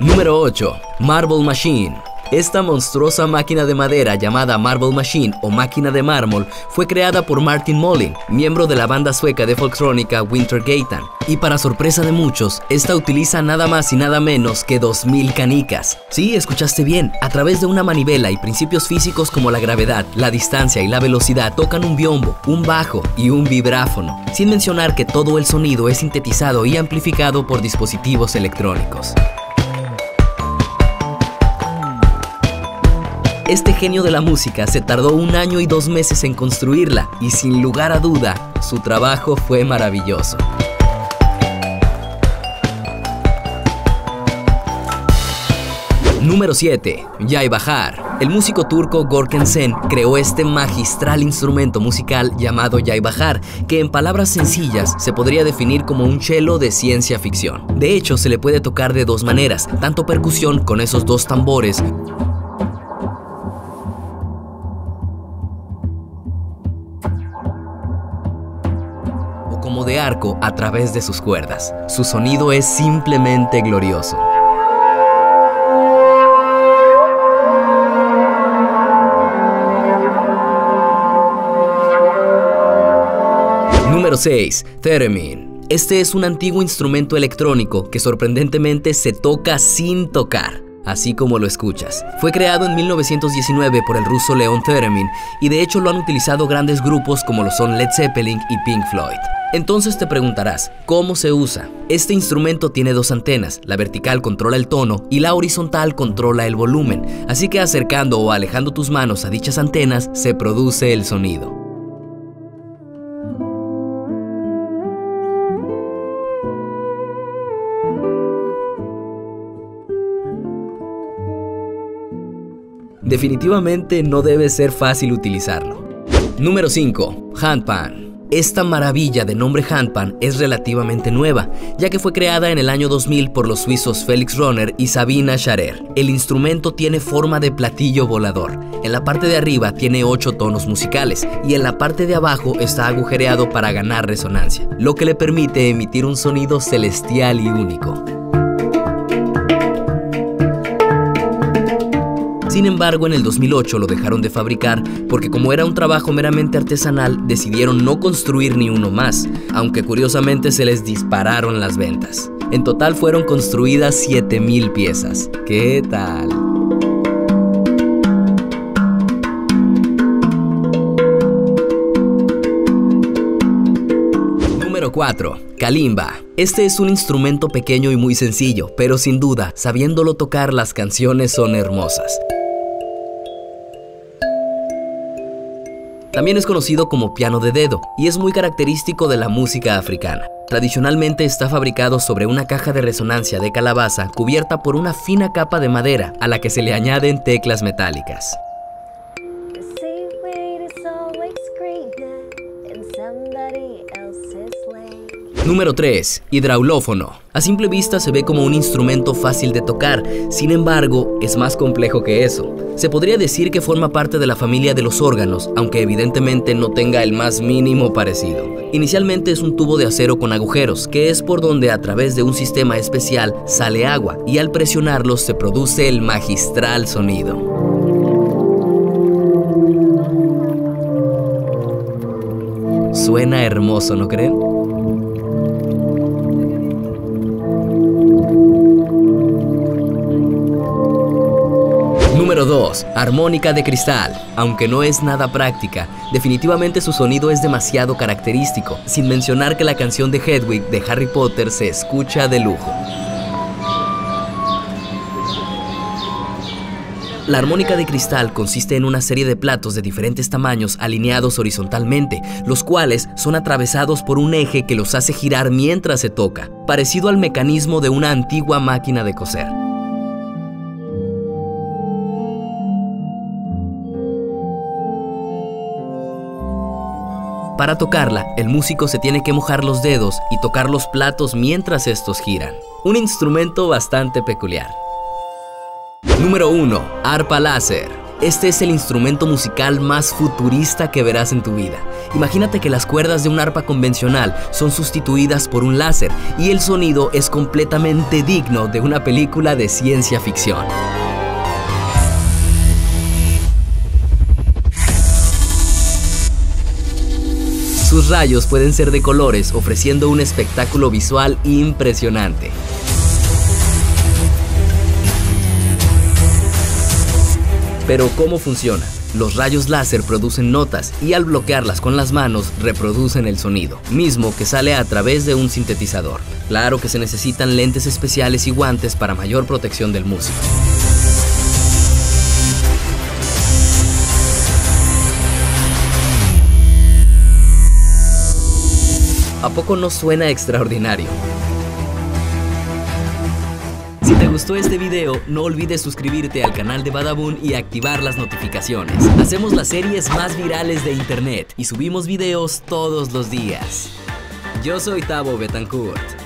Número 8. Marble Machine. Esta monstruosa máquina de madera llamada Marble Machine o máquina de mármol fue creada por Martin Molin, miembro de la banda sueca de folktrónica Wintergatan, y para sorpresa de muchos, esta utiliza nada más y nada menos que 2000 canicas. Sí, escuchaste bien, a través de una manivela y principios físicos como la gravedad, la distancia y la velocidad tocan un biombo, un bajo y un vibráfono, sin mencionar que todo el sonido es sintetizado y amplificado por dispositivos electrónicos. Este genio de la música se tardó 1 año y 2 meses en construirla y sin lugar a duda, su trabajo fue maravilloso. Número 7. Yaybahar. El músico turco Gorken Sen creó este magistral instrumento musical llamado Yaybahar, que en palabras sencillas se podría definir como un cello de ciencia ficción. De hecho, se le puede tocar de dos maneras, tanto percusión con esos dos tambores, como de arco a través de sus cuerdas. Su sonido es simplemente glorioso. Número 6. Theremin. Este es un antiguo instrumento electrónico que sorprendentemente se toca sin tocar, así como lo escuchas. Fue creado en 1919 por el ruso León Theremin y de hecho lo han utilizado grandes grupos como lo son Led Zeppelin y Pink Floyd. Entonces te preguntarás, ¿cómo se usa? Este instrumento tiene dos antenas, la vertical controla el tono y la horizontal controla el volumen, así que acercando o alejando tus manos a dichas antenas se produce el sonido. Definitivamente no debe ser fácil utilizarlo. Número 5. Handpan. Esta maravilla de nombre Handpan es relativamente nueva, ya que fue creada en el año 2000 por los suizos Felix Rohner y Sabina Scherer. El instrumento tiene forma de platillo volador. En la parte de arriba tiene 8 tonos musicales y en la parte de abajo está agujereado para ganar resonancia, lo que le permite emitir un sonido celestial y único. Sin embargo, en el 2008 lo dejaron de fabricar porque como era un trabajo meramente artesanal, decidieron no construir ni uno más, aunque curiosamente se les dispararon las ventas. En total fueron construidas 7000 piezas. ¿Qué tal? Número 4. Kalimba. Este es un instrumento pequeño y muy sencillo, pero sin duda, sabiéndolo tocar, las canciones son hermosas. También es conocido como piano de dedo y es muy característico de la música africana. Tradicionalmente está fabricado sobre una caja de resonancia de calabaza cubierta por una fina capa de madera a la que se le añaden teclas metálicas. Número 3. Hidraulófono. A simple vista se ve como un instrumento fácil de tocar, sin embargo, es más complejo que eso. Se podría decir que forma parte de la familia de los órganos, aunque evidentemente no tenga el más mínimo parecido. Inicialmente es un tubo de acero con agujeros, que es por donde a través de un sistema especial sale agua, y al presionarlos se produce el magistral sonido. Suena hermoso, ¿no creen? Número 2. Armónica de cristal. Aunque no es nada práctica, definitivamente su sonido es demasiado característico, sin mencionar que la canción de Hedwig de Harry Potter se escucha de lujo. La armónica de cristal consiste en una serie de platos de diferentes tamaños alineados horizontalmente, los cuales son atravesados por un eje que los hace girar mientras se toca, parecido al mecanismo de una antigua máquina de coser. Para tocarla, el músico se tiene que mojar los dedos y tocar los platos mientras estos giran. Un instrumento bastante peculiar. Número 1. Arpa láser. Este es el instrumento musical más futurista que verás en tu vida. Imagínate que las cuerdas de un arpa convencional son sustituidas por un láser y el sonido es completamente digno de una película de ciencia ficción. Sus rayos pueden ser de colores, ofreciendo un espectáculo visual impresionante. Pero ¿cómo funciona? Los rayos láser producen notas y al bloquearlas con las manos reproducen el sonido, mismo que sale a través de un sintetizador. Claro que se necesitan lentes especiales y guantes para mayor protección del músico. ¿A poco no suena extraordinario? Si te gustó este video, no olvides suscribirte al canal de Badabun y activar las notificaciones. Hacemos las series más virales de internet y subimos videos todos los días. Yo soy Tavo Betancourt.